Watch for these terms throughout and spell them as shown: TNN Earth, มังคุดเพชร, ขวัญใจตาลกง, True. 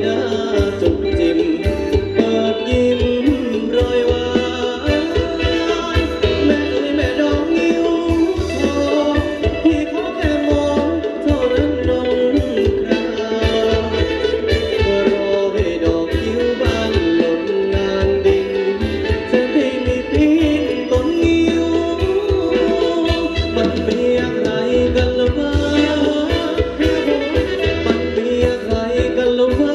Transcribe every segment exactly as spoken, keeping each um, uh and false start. หน้าจุกจิมเปิดยิ้มโรยหวานแม่เอ้ยแม่ดอกงิ้วทองพี่ขอแค่มองเท่านั้นนองคราวก็รอให้ดอกงิ้วบานหล่นงานดินจะได้มีพี่ต้นงิ้วมันเป็นอย่างไรกันล่ะวะมันเป็นอย่างไรกันล่ะวะ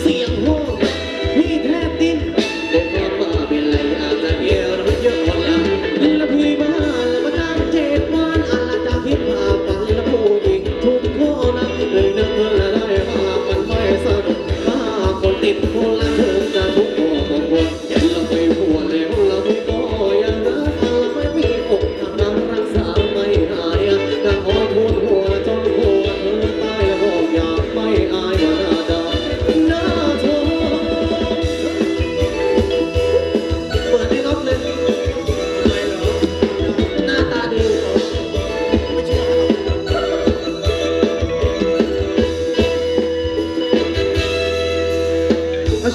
เสียงหัวพี่แทบดิ้นแต่แค่มาเป็นไรอาจจะเยอะหรือเยอะหลังและพี่บ้านมาตั้งเจ็ดวันอาจจะพิพาทกันและผู้หญิงทุกคนเลยนึกและได้ว่ามันไม่สนุกบ้าคนติดคนละเธอจะทุกคนของคนยังละไปหัวแล้วละพี่ก็ยังรักไม่มีอกทำน้ำรักษาไม่หายจะขอทุนหัวจนหัวเธอตายหอบอยากไม่อาย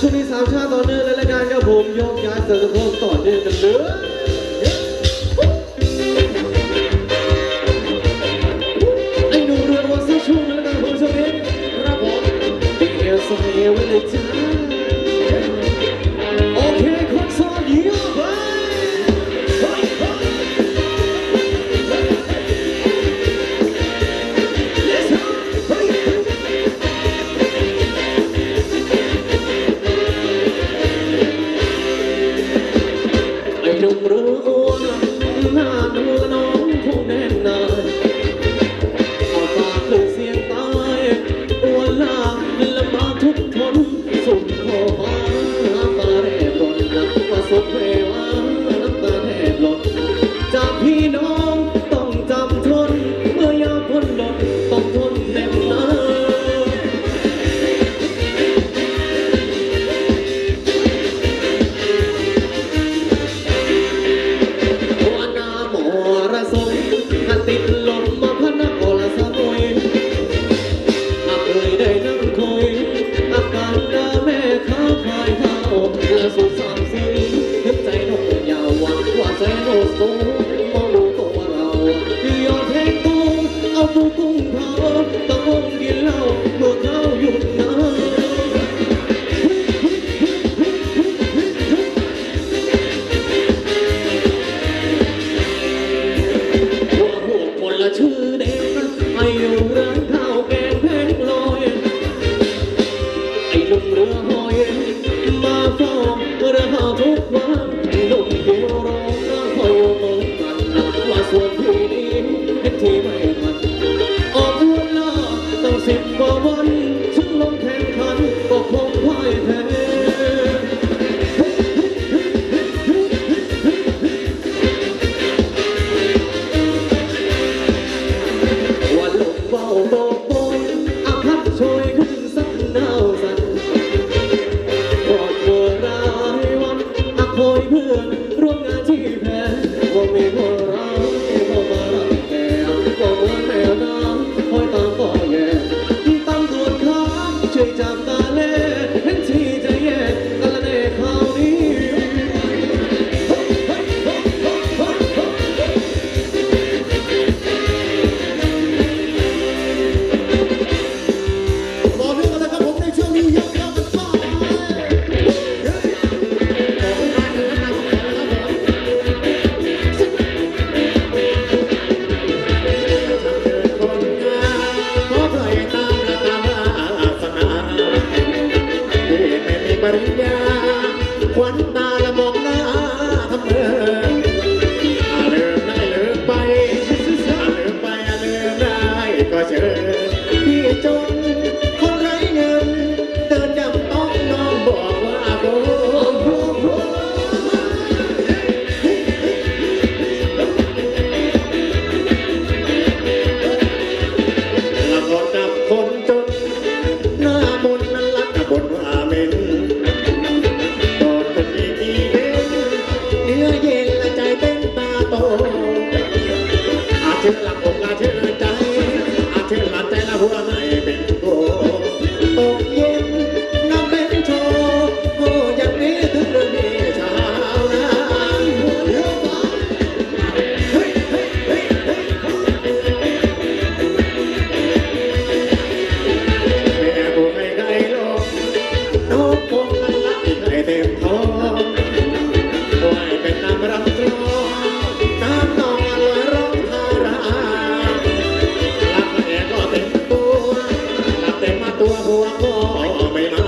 ช่วงนี้สามชาติต่อเนื่องและรายการกับผมยกย้ายเสริมโครงต่อเนื่องกันเลยไอ้หนุ่มเรือวันเสาร์ช่วงนี้และกันผมช่วงนี้รับผมดีเอลส่งเอวเลยจ้าโอเคคนสอนเยอะไปตัวหัวก็ไม่มา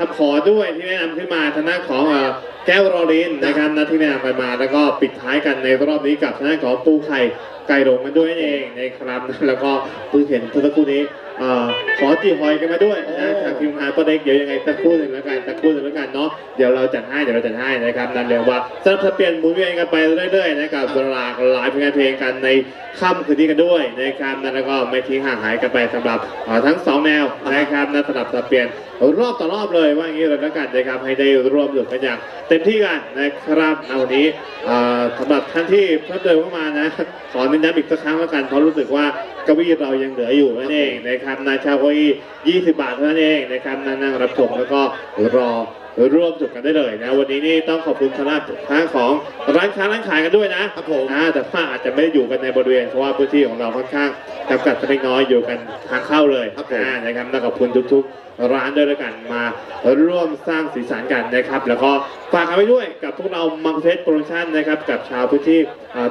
ครับขอด้วยที่แนะนำขึ้นมาทางด้านของแก้วรอลินนะครับนัดที่แนะนำไปมาแล้วก็ปิดท้ายกันในรอบนี้กับทางด้านของปูไข่ไก่หลงกันด้วยเองนะครับแล้วก็ปูเห็นสักครู่นี้ขอจีหอยกันมาด้วยนะทางทีมงานก็เด็กเดี๋ยวยังไงสักครู่หนึ่งแล้วกันสักครู่หนึ่งแล้วกันเนาะเดี๋ยวเราจัดให้เดี๋ยวเราจัดให้นะครับนั่นเรียกว่าสลับสับเปลี่ยนหมุนเวียนกันไปเรื่อยๆนะครับหลากหลายผลงานเพลงกันในค่ำคืนนี้กันด้วยนะครับนั่นแล้วก็ไม่ทิ้งห่างหายกันไปสำหรับทั้งสองแนวนะครับนั่นสลับสับเปลี่ยนรอบต่อรอบเลยว่าอย่างนี้เลยแล้วกันนะครับให้ได้ร่วมสนุกกันอย่างเต็มที่กันนะครับเอาวันนี้สำหรับท่านที่เพิ่มเติมเข้ามานะขอเน้นย้ำอีกสักครั้งแล้วกันเพราะรู้สึกว่าเก้าอี้เรายังเหลืออยู่นั่นเองนะครับนายชาวเก้าอี้ยี่สิบบาทเท่านั้นเองนะครับนั่งรับชมแล้วก็รอร่วมจุดกันได้เลยนะวันนี้นี่ต้องขอบคุณคณะทางของร้านค้าร้านขายกันด้วยนะครับผมแต่ว่าอาจจะไม่ได้อยู่กันในบริเวณเพราะว่าพื้นที่ของเราค่อนข้างจำกัดเล็กน้อยอยู่กันทางเข้าเลยนะครับต้องขอบคุณทุกๆร้านด้วยกันมาร่วมสร้างสีสันกันนะครับแล้วก็ฝากเอาไว้ด้วยกับพวกเรามังเพชรโปรโมชั่นนะครับกับชาวพื้นที่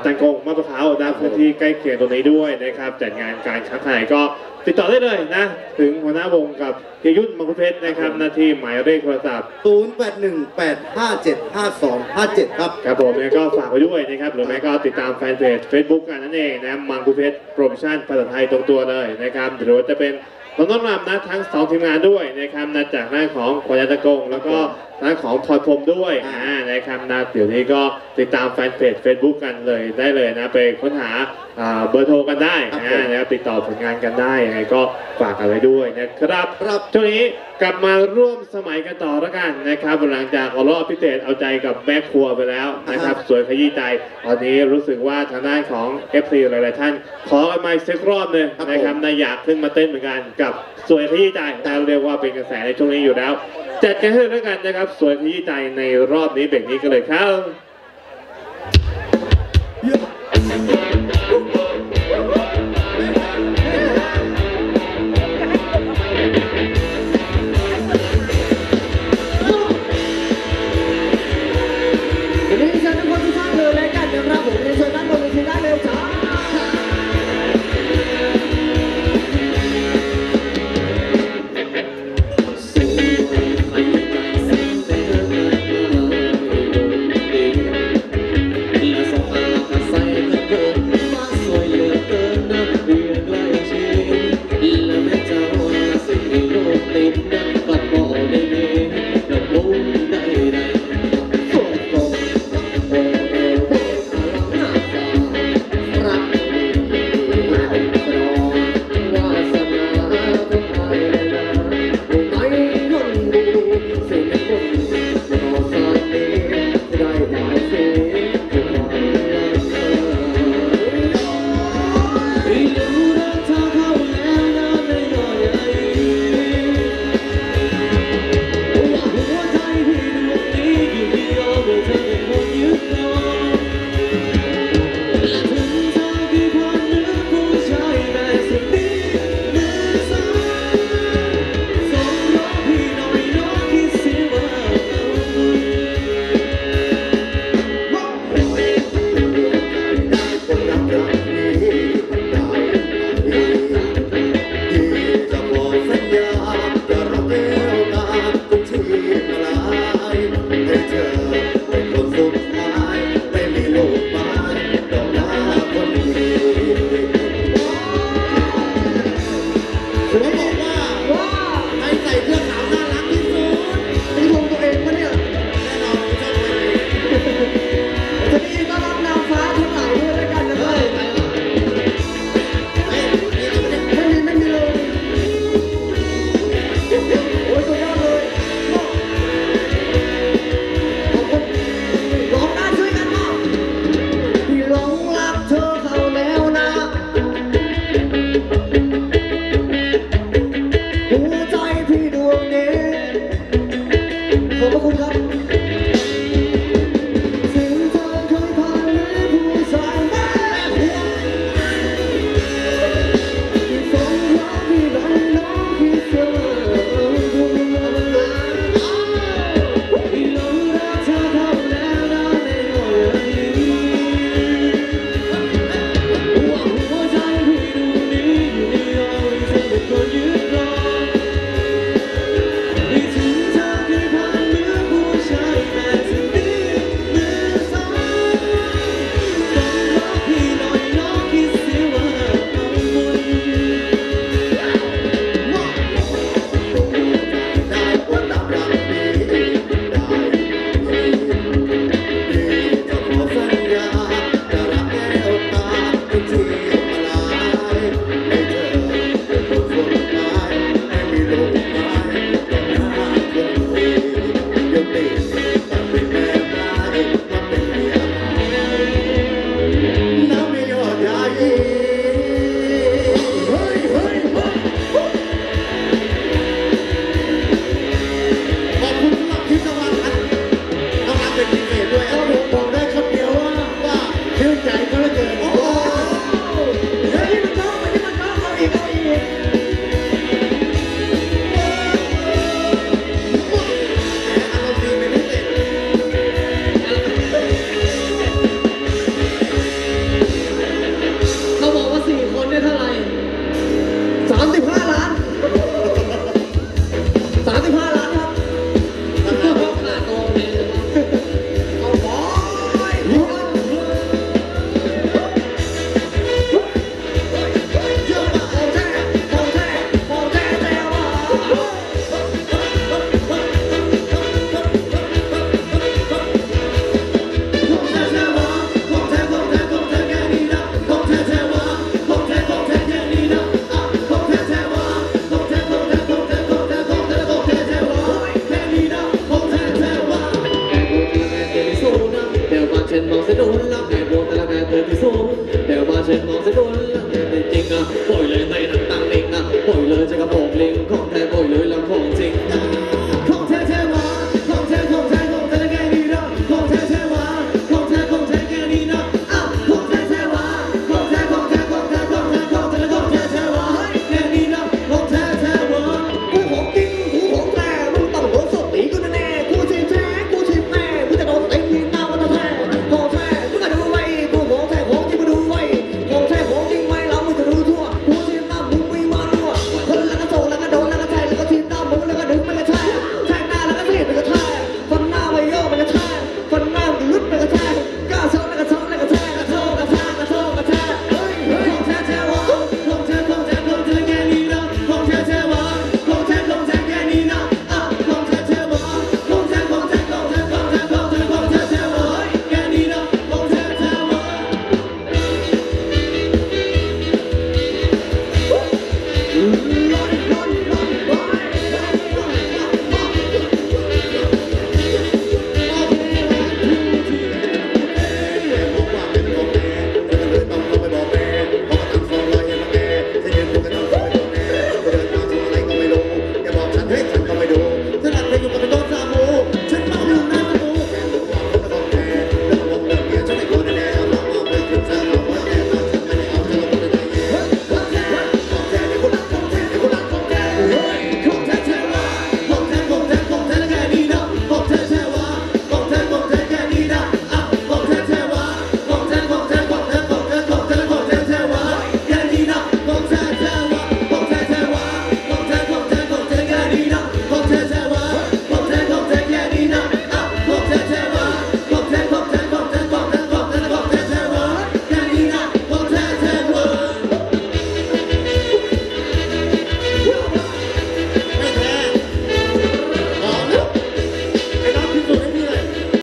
ตังกงมะพร้าวนะพื้นที่ใกล้เคียงตรงนี้ด้วยนะครับจัดงานการค้าขายก็ติดต่อได้เลยนะถึงหัวหน้าวงกับเกียรติยุทธมังคุดเพชรนะครับหน้าที่หมายเลขโทรศัพท์ศูนย์ แปด หนึ่ง แปด ห้า เจ็ด ห้า สอง ห้า เจ็ดครับครับผมแล้วก็ฝากไปด้วยนะครับหรือไม่ก็ติดตามแฟนเพจ Facebook กันนั่นเองนะมังคุดเพชรโปรโมชั่นภาษาไทยตรงตัวเลยนะครับหรือว่าจะเป็นน้องรำนะทั้งสองทีมงานด้วยนะครับนะจากหน้าของขวัญตะกงแล้วก็หน้าของพลพรมด้วยนะครับนะเดี๋ยวนี้ก็ติดตามแฟนเพจ Facebook กันเลยได้เลยนะไปค้นหาเบอร์โทรกันได้นะครับติดต่อผลงานกันได้ยังไงก็ฝากกันไว้ด้วยนะครับครับช่วงนี้กลับมาร่วมสมัยกันต่อละกันนะครับหลังจากเอารอบพิเศษเอาใจกับแม่ครัวไปแล้วนะครับสวยขยี้ใจตอนนี้รู้สึกว่าทางด้านของ เอฟ ซี หลายๆท่านขอมาอีกสักรอบหนึ่งนะครับนายอยากขึ้นมาเต้นเหมือนกันกับสวยขยี้ใจแต่เรียกว่าเป็นกระแสในช่วงนี้อยู่แล้วจัดกันให้ละกันนะครับสวยขยี้ใจในรอบนี้เบรกนี้กันเลยครับ